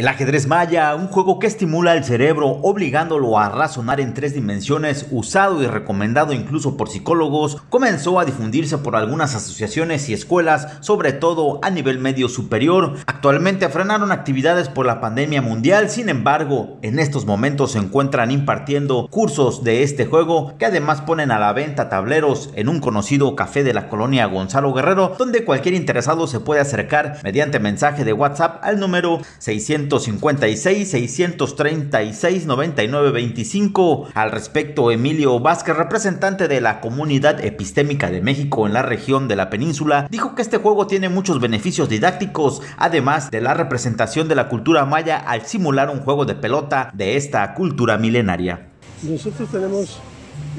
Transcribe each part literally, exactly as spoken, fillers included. El ajedrez maya, un juego que estimula el cerebro obligándolo a razonar en tres dimensiones, usado y recomendado incluso por psicólogos, comenzó a difundirse por algunas asociaciones y escuelas, sobre todo a nivel medio superior. Actualmente frenaron actividades por la pandemia mundial, sin embargo, en estos momentos se encuentran impartiendo cursos de este juego que además ponen a la venta tableros en un conocido café de la colonia Gonzalo Guerrero, donde cualquier interesado se puede acercar mediante mensaje de WhatsApp al número seiscientos cincuenta y seis, seiscientos treinta y seis, noventa y nueve veinticinco. Al respecto, Emilio Vázquez, representante de la Comunidad Epistémica de México en la región de la península, dijo que este juego tiene muchos beneficios didácticos, además de la representación de la cultura maya al simular un juego de pelota de esta cultura milenaria. Nosotros tenemos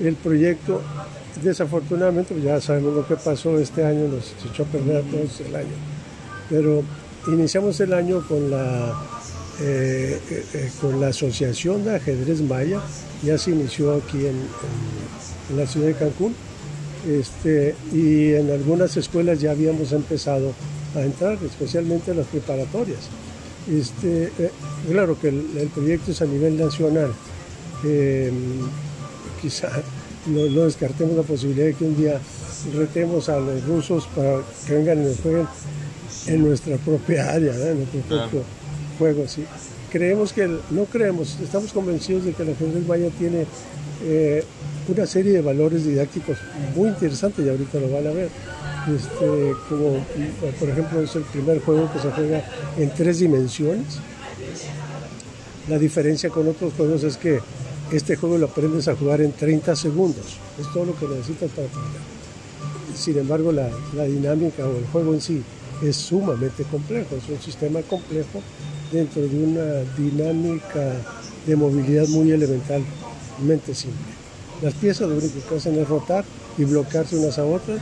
el proyecto, desafortunadamente, ya sabemos lo que pasó este año, nos echó a perder a todos el año, pero iniciamos el año con la, eh, eh, con la Asociación de Ajedrez Maya, ya se inició aquí en, en, en la ciudad de Cancún, este, y en algunas escuelas ya habíamos empezado a entrar, especialmente en las preparatorias. Este, eh, claro que el, el proyecto es a nivel nacional, eh, quizá no, no descartemos la posibilidad de que un día retemos a los rusos para que vengan y nos jueguen en nuestra propia área, ¿verdad? En nuestro propio ah. juego, sí. Creemos que, el, no creemos, estamos convencidos de que el ajedrez maya tiene eh, una serie de valores didácticos muy interesantes y ahorita lo van a ver. Este, como, por ejemplo, es el primer juego que se juega en tres dimensiones. La diferencia con otros juegos es que este juego lo aprendes a jugar en treinta segundos. Es todo lo que necesitas para aprender. Sin embargo, la, la dinámica o el juego en sí es sumamente complejo, es un sistema complejo dentro de una dinámica de movilidad muy elementalmente simple. Las piezas lo único que hacen es rotar y bloquearse unas a otras.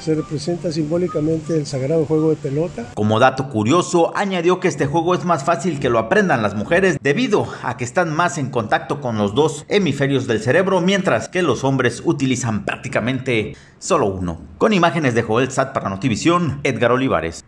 Se representa simbólicamente el sagrado juego de pelota. Como dato curioso, añadió que este juego es más fácil que lo aprendan las mujeres debido a que están más en contacto con los dos hemisferios del cerebro, mientras que los hombres utilizan prácticamente solo uno. Con imágenes de Joel Sat para Notivisión, Edgar Olivares.